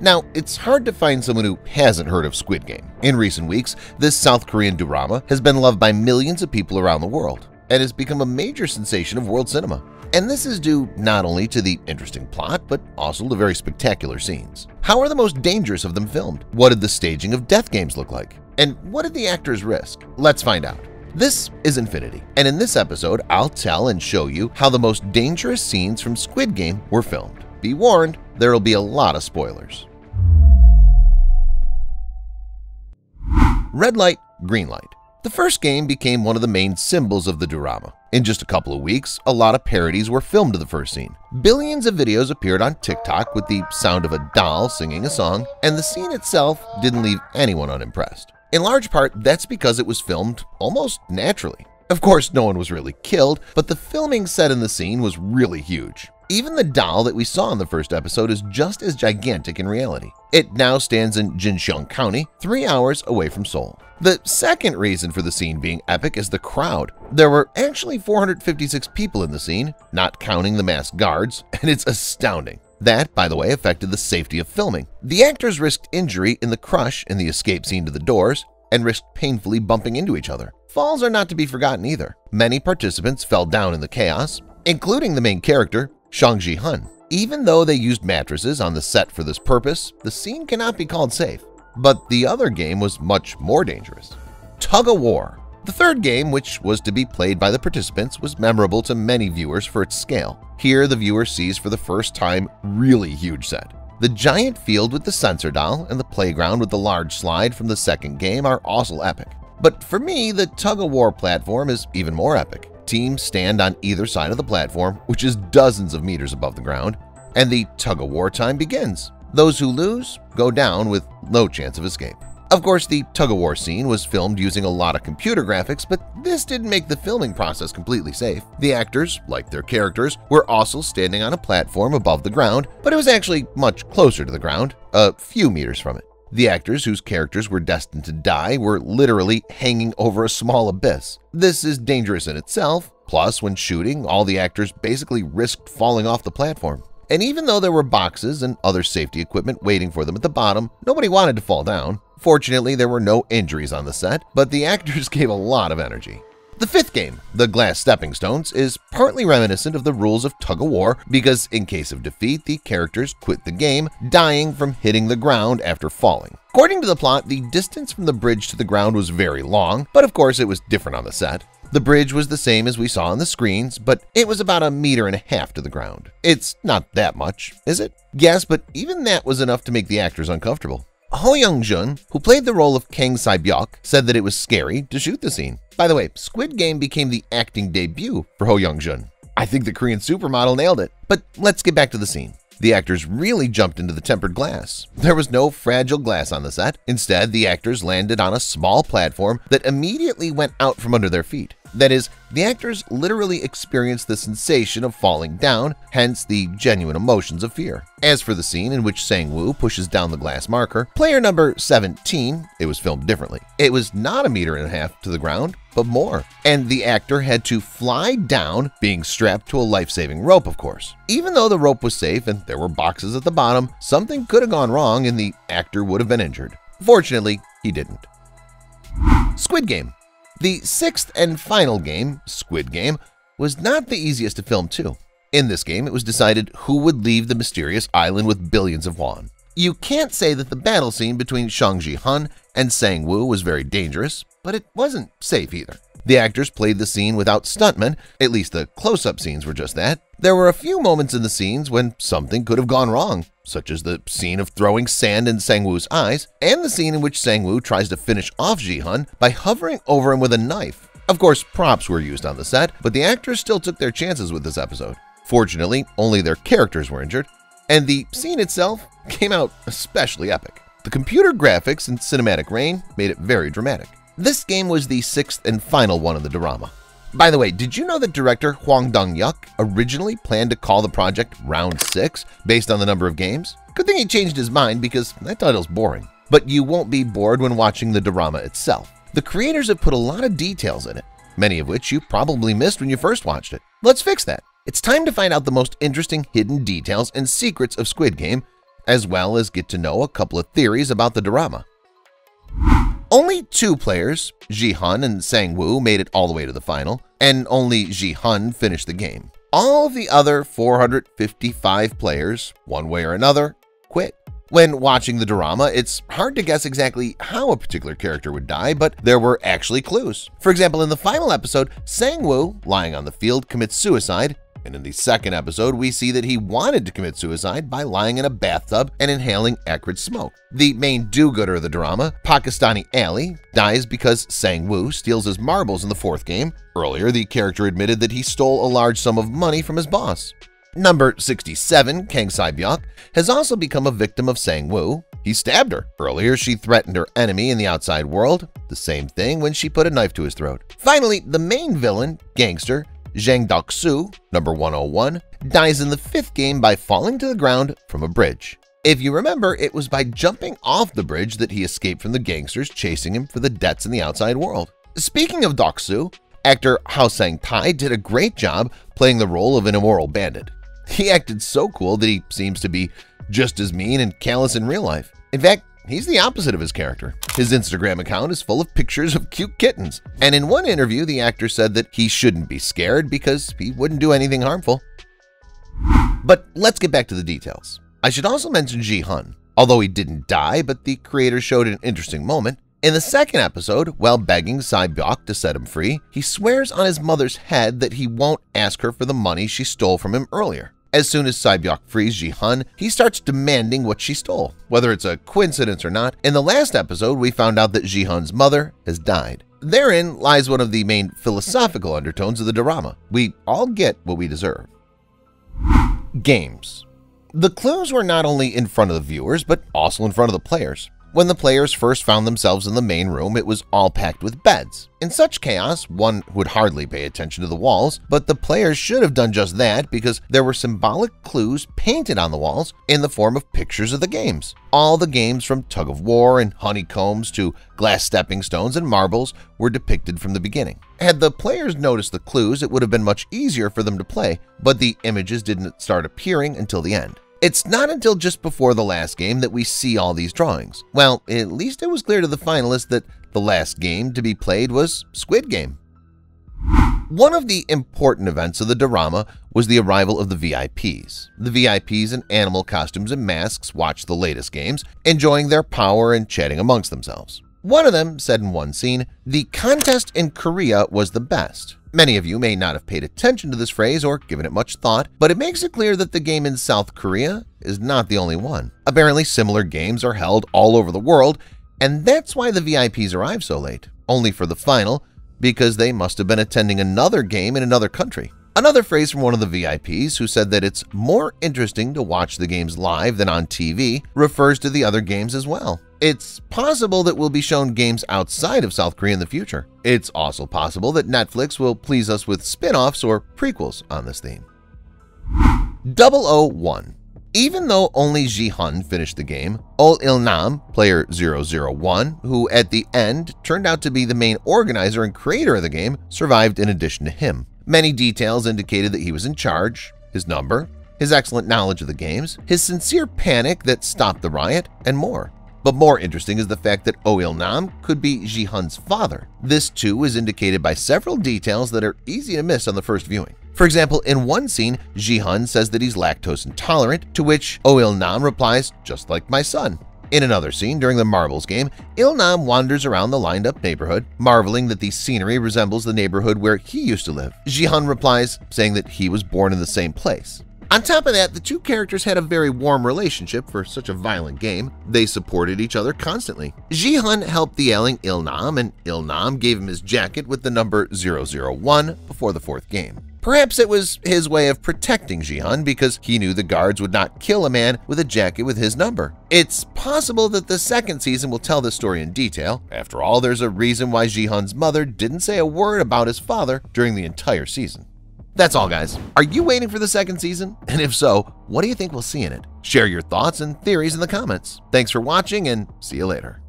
Now, it's hard to find someone who hasn't heard of Squid Game. In recent weeks, this South Korean drama has been loved by millions of people around the world and has become a major sensation of world cinema. And this is due not only to the interesting plot, but also to very spectacular scenes. How are the most dangerous of them filmed? What did the staging of death games look like? And what did the actors risk? Let's find out. This is Infinity, and in this episode, I'll tell and show you how the most dangerous scenes from Squid Game were filmed. Be warned, there'll be a lot of spoilers. Red light, green light. The first game became one of the main symbols of the drama. In just a couple of weeks, a lot of parodies were filmed of the first scene. Billions of videos appeared on TikTok with the sound of a doll singing a song, and the scene itself didn't leave anyone unimpressed. In large part, that's because it was filmed almost naturally. Of course, no one was really killed, but the filming set in the scene was really huge. Even the doll that we saw in the first episode is just as gigantic in reality. It now stands in Jincheon County, 3 hours away from Seoul. The second reason for the scene being epic is the crowd. There were actually 456 people in the scene, not counting the masked guards, and it's astounding. That, by the way, affected the safety of filming. The actors risked injury in the crush in the escape scene to the doors and risked painfully bumping into each other. Falls are not to be forgotten either. Many participants fell down in the chaos, including the main character, Gi-hun. Even though they used mattresses on the set for this purpose, the scene cannot be called safe. But the other game was much more dangerous. Tug of War. The third game, which was to be played by the participants, was memorable to many viewers for its scale. Here, the viewer sees for the first time a really huge set. The giant field with the sensor doll and the playground with the large slide from the second game are also epic. But for me, the Tug of War platform is even more epic. Teams stand on either side of the platform, which is dozens of meters above the ground, and the tug-of-war time begins. Those who lose go down with no chance of escape. Of course, the tug-of-war scene was filmed using a lot of computer graphics, but this didn't make the filming process completely safe. The actors, like their characters, were also standing on a platform above the ground, but it was actually much closer to the ground, a few meters from it. The actors whose characters were destined to die were literally hanging over a small abyss. This is dangerous in itself. Plus, when shooting, all the actors basically risked falling off the platform. And even though there were boxes and other safety equipment waiting for them at the bottom, nobody wanted to fall down. Fortunately, there were no injuries on the set, but the actors gave a lot of energy. The fifth game, the glass stepping stones, is partly reminiscent of the rules of tug of war because in case of defeat, the characters quit the game, dying from hitting the ground after falling. According to the plot, the distance from the bridge to the ground was very long, but of course it was different on the set. The bridge was the same as we saw on the screens, but it was about 1.5 meters to the ground. It's not that much, is it? Yes, but even that was enough to make the actors uncomfortable. Ho Young-jun, who played the role of Kang Sae-byeok, said that it was scary to shoot the scene. By the way, Squid Game became the acting debut for Ho Young-jun. I think the Korean supermodel nailed it. But let's get back to the scene. The actors really jumped into the tempered glass. There was no fragile glass on the set. Instead, the actors landed on a small platform that immediately went out from under their feet. That is, the actors literally experienced the sensation of falling down, hence the genuine emotions of fear. As for the scene in which Sang-woo pushes down the glass marker, player number 17, it was filmed differently. It was not 1.5 meters to the ground, but more. And the actor had to fly down, being strapped to a life-saving rope, of course. Even though the rope was safe and there were boxes at the bottom, something could have gone wrong and the actor would have been injured. Fortunately, he didn't. Squid Game. The sixth and final game, Squid Game, was not the easiest to film too. In this game, it was decided who would leave the mysterious island with billions of won. You can't say that the battle scene between Gi-hun and Sang-woo was very dangerous, but it wasn't safe either. The actors played the scene without stuntmen, at least the close-up scenes were just that. There were a few moments in the scenes when something could have gone wrong, such as the scene of throwing sand in Sang-woo's eyes, and the scene in which Sang-woo tries to finish off Gi-hun by hovering over him with a knife. Of course, props were used on the set, but the actors still took their chances with this episode. Fortunately, only their characters were injured, and the scene itself came out especially epic. The computer graphics and cinematic rain made it very dramatic. This game was the sixth and final one in the drama. By the way, did you know that director Hwang Dong-hyuk originally planned to call the project Round 6 based on the number of games? Good thing he changed his mind because that title's boring. But you won't be bored when watching the drama itself. The creators have put a lot of details in it, many of which you probably missed when you first watched it. Let's fix that. It's time to find out the most interesting hidden details and secrets of Squid Game as well as get to know a couple of theories about the drama. Only two players, Gi-hun and Sang-woo, made it all the way to the final, and only Gi-hun finished the game. All the other 455 players, one way or another, quit. When watching the drama, it's hard to guess exactly how a particular character would die, but there were actually clues. For example, in the final episode, Sang-woo, lying on the field, commits suicide, and in the second episode, we see that he wanted to commit suicide by lying in a bathtub and inhaling acrid smoke. The main do-gooder of the drama, Pakistani Ali, dies because Sang-woo steals his marbles in the fourth game. Earlier, the character admitted that he stole a large sum of money from his boss. Number 67, Kang Sae-byeok, has also become a victim of Sang-woo. He stabbed her. Earlier, she threatened her enemy in the outside world. The same thing when she put a knife to his throat. Finally, the main villain, gangster Jang Doksu, number 101, dies in the fifth game by falling to the ground from a bridge. If you remember, it was by jumping off the bridge that he escaped from the gangsters chasing him for the debts in the outside world. Speaking of Doksu, actor Heo Sung-tae did a great job playing the role of an immoral bandit. He acted so cool that he seems to be just as mean and callous in real life. In fact, he's the opposite of his character. His Instagram account is full of pictures of cute kittens. And in one interview, the actor said that he shouldn't be scared because he wouldn't do anything harmful. But let's get back to the details. I should also mention Gi-hun. Although he didn't die, but the creator showed an interesting moment. In the second episode, while begging Sae-byeok to set him free, he swears on his mother's head that he won't ask her for the money she stole from him earlier. As soon as Sae-byeok frees Gi-hun, he starts demanding what she stole, whether it's a coincidence or not. In the last episode, we found out that Ji-hun's mother has died. Therein lies one of the main philosophical undertones of the drama. We all get what we deserve. Games. The clues were not only in front of the viewers, but also in front of the players. When the players first found themselves in the main room, it was all packed with beds. In such chaos, one would hardly pay attention to the walls, but the players should have done just that because there were symbolic clues painted on the walls in the form of pictures of the games. All the games from tug-of-war and honeycombs to glass stepping stones and marbles were depicted from the beginning. Had the players noticed the clues, it would have been much easier for them to play, but the images didn't start appearing until the end. It's not until just before the last game that we see all these drawings. Well, at least it was clear to the finalists that the last game to be played was Squid Game. One of the important events of the drama was the arrival of the VIPs. The VIPs in animal costumes and masks watched the latest games, enjoying their power and chatting amongst themselves. One of them said in one scene, "The contest in Korea was the best." Many of you may not have paid attention to this phrase or given it much thought, but it makes it clear that the game in South Korea is not the only one. Apparently, similar games are held all over the world, and that's why the VIPs arrived so late, only for the final, because they must have been attending another game in another country. Another phrase from one of the VIPs, who said that it's more interesting to watch the games live than on TV, refers to the other games as well. It's possible that we'll be shown games outside of South Korea in the future. It's also possible that Netflix will please us with spin-offs or prequels on this theme. 001. Even though only Gi-hun finished the game, Oh Il-nam, player 001, who at the end turned out to be the main organizer and creator of the game, survived in addition to him. Many details indicated that he was in charge, his number, his excellent knowledge of the games, his sincere panic that stopped the riot, and more. But more interesting is the fact that Oh Il-nam could be Ji-hun's father. This too is indicated by several details that are easy to miss on the first viewing. For example, in one scene, Gi-hun says that he's lactose intolerant, to which Oh Il-nam replies, "Just like my son." In another scene, during the marbles game, Il-nam wanders around the lined-up neighborhood, marveling that the scenery resembles the neighborhood where he used to live. Gi-hun replies, saying that he was born in the same place. On top of that, the two characters had a very warm relationship for such a violent game. They supported each other constantly. Gi-hun helped the yelling Il-nam, and Il-nam gave him his jacket with the number 001 before the fourth game. Perhaps it was his way of protecting Gi-hun because he knew the guards would not kill a man with a jacket with his number. It's possible that the second season will tell this story in detail. After all, there's a reason why Ji-hun's mother didn't say a word about his father during the entire season. That's all, guys. Are you waiting for the second season? And if so, what do you think we'll see in it? Share your thoughts and theories in the comments. Thanks for watching, and see you later.